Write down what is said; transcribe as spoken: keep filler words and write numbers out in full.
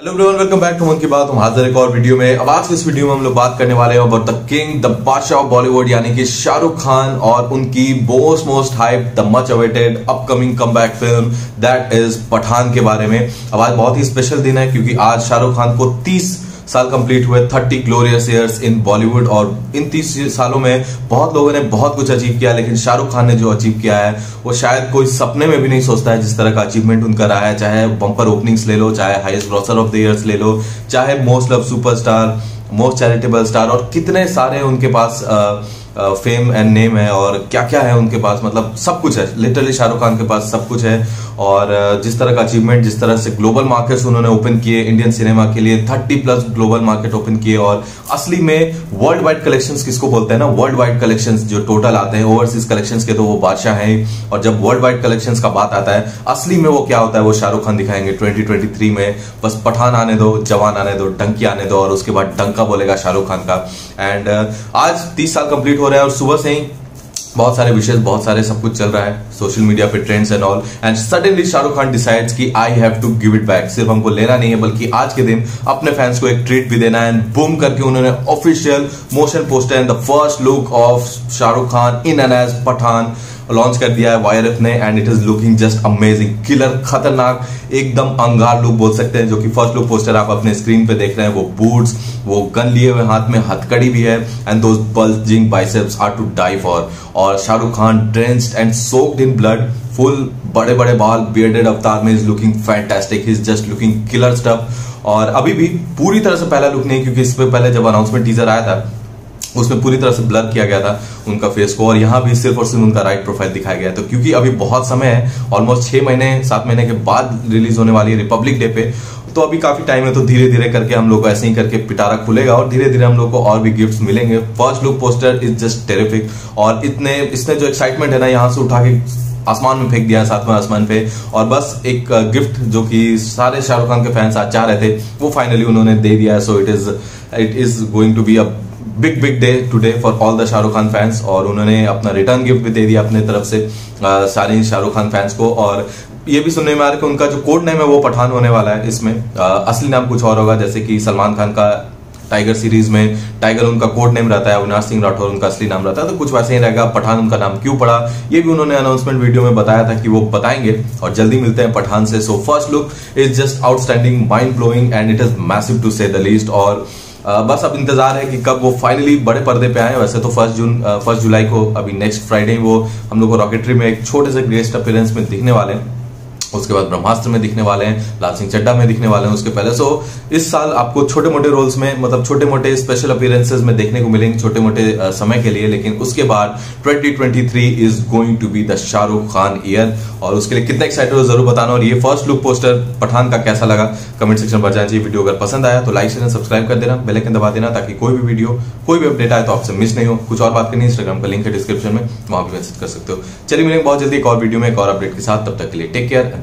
Hello everyone, welcome back to Mann ki बात। हम हाजिर एक और वीडियो में। अब आज के इस वीडियो में हम लोग बात करने वाले हैं अबाउट द किंग, द बादशाह ऑफ बॉलीवुड, यानी कि शाहरुख खान और उनकी most most hype the much awaited upcoming comeback film that is Pathaan के बारे में। अब आज बहुत ही स्पेशल दिन है क्योंकि आज शाहरुख खान को तीस साल कंप्लीट हुए, thirty glorious years in Bollywood. और इन तीस सालों में बहुत लोगों ने बहुत कुछ अचीव किया, लेकिन शाहरुख खान ने जो अचीव किया है वो शायद कोई सपने में भी नहीं सोचता है जिस तरह का अचीवमेंट उनका रहा है। चाहे बम्पर ओपनिंग्स ले लो, चाहे highest grosser of the years ले लो, चाहे most love superstar, most charitable star, और कितने सारे उनके पास आ, फेम एंड नेम है और क्या क्या है उनके पास। मतलब सब कुछ है, लिटरली शाहरुख खान के पास सब कुछ है। और जिस तरह का अचीवमेंट, जिस तरह से ग्लोबल मार्केट्स उन्होंने ओपन किए इंडियन सिनेमा के लिए, thirty plus global market open किए। और असली में वर्ल्ड वाइड कलेक्शंस किसको बोलते हैं ना, वर्ल्ड वाइड कलेक्शंस जो टोटल आते हैं ओवरसीज कलेक्शंस के, तो वो बादशाह हैं। और जब वर्ल्ड वाइड कलेक्शंस का बात आता है, असली में वो क्या होता है वो शाहरुख खान दिखाएंगे ट्वेंटी ट्वेंटी थ्री में। बस पठान आने दो, जवान आने दो, टंकी आने दो, और उसके बाद डंका बोलेगा शाहरुख खान का। एंड आज तीस साल कंप्लीट हो रहा है और सुबह से ही बहुत सारे विशेष, बहुत सारे सब कुछ चल रहा है सोशल मीडिया पे, trends and all. And suddenly Shahrukh Khan decides कि I have to give it back. सिर्फ हमको लेना नहीं है बल्कि आज के दिन अपने फैंस को एक ट्रीट भी देना है। एंड बूम करके उन्होंने official motion poster and the first look of Shahrukh Khan in and as Pathaan launch कर दिया है वाई आर एफ ने। And it is looking just amazing, killer, खतरनाक, एकदम अंगार लुक बोल सकते हैं। जो कि फर्स्ट लुक पोस्टर आप अपने स्क्रीन पे देख रहे हैं, वो बूट्स, वो गन लिए हुए हाथ में, हथकड़ी भी है। And those bulging biceps are to die for. और Shahrukh Khan drenched and soaked in blood, full बड़े बड़े बाल, बियर्डेड अवतार में is looking fantastic, is just looking killer stuff. और अभी भी पूरी तरह से पहला लुक नहीं, क्योंकि इस पर पहले जब अनाउंसमेंट टीजर आया था उसमें पूरी तरह से ब्लर किया गया था उनका फेस को, और यहाँ भी सिर्फ और सिर्फ उनका राइट प्रोफाइल दिखाया गया है। तो क्योंकि अभी बहुत समय है, ऑलमोस्ट छः महीने सात महीने के बाद रिलीज होने वाली है रिपब्लिक डे पे, तो अभी काफ़ी टाइम है। तो धीरे धीरे करके हम लोग को ऐसे ही करके पिटारा खुलेगा और धीरे धीरे हम लोग को और भी गिफ्ट्स मिलेंगे। First look poster is just terrific, और इतने इसने जो एक्साइटमेंट है ना, यहाँ से उठा के आसमान में फेंक दिया, सातवें आसमान पे। और बस एक गिफ्ट जो कि सारे शाहरुख खान के फैंस आज चाह रहे थे वो फाइनली उन्होंने दे दिया है। So it is it is going to be a big big day today for all the Shahrukh Khan fans. और उन्होंने अपना रिटर्न गिफ्ट भी दे दिया अपने तरफ से आ, सारे शाहरुख खान फैंस को। और ये भी सुनने में आ रहा है कि उनका जो कोड नेम है वो पठान होने वाला है इसमें। आ, असली नाम कुछ और होगा, जैसे कि सलमान खान का टाइगर सीरीज में टाइगर उनका कोड नेम रहता है, अविनाश सिंह राठौर उनका असली नाम रहता है, तो कुछ वैसे ही रहेगा। पठान उनका नाम क्यों पड़ा ये भी उन्होंने अनाउंसमेंट वीडियो में बताया था कि वो बताएंगे, और जल्दी मिलते हैं पठान से। So first look is just outstanding, mind blowing, and it is massive to say the least. और Uh, बस अब इंतजार है कि कब वो फाइनली बड़े पर्दे पे आए। वैसे तो फर्स्ट जून फर्स्ट जुलाई को, अभी नेक्स्ट फ्राइडे वो हम लोग को रॉकेटरी में एक छोटे से गेस्ट अपीयरेंस में दिखने वाले हैं। उसके बाद ब्रह्मास्त्र में दिखने वाले हैं, लाल सिंह चड्डा में दिखने वाले हैं उसके पहले। सो इस साल आपको छोटे मोटे रोल्स में, मतलब छोटे मोटे स्पेशल अपीयरेंसेज में देखने को मिलेंगे, छोटे मोटे समय के लिए। लेकिन उसके बाद twenty twenty three is going to be the Shahrukh Khan year, और उसके लिए कितना एक्साइटेड हो जरूर बताना। और ये फर्स्ट लुक पोस्टर पठान का कैसा लगा कमेंट सेक्शन पर जाना चाहिए। वीडियो अगर पसंद आया तो लाइक शेयर सब्सक्राइब कर देना, बेल आइकन दबा देना, ताकि कोई भी वीडियो, कोई भी अपडेट आए तो आपसे मिस नहीं हो। कुछ और बात करनी, इंस्टाग्राम का लिंक है डिस्क्रिप्शन में, वहां भी मैसेज कर सकते हो। चलिए मिलेंगे बहुत जल्दी एक और वीडियो में एक और अपडेट के साथ। तब तक के लिए टेक केयर एंड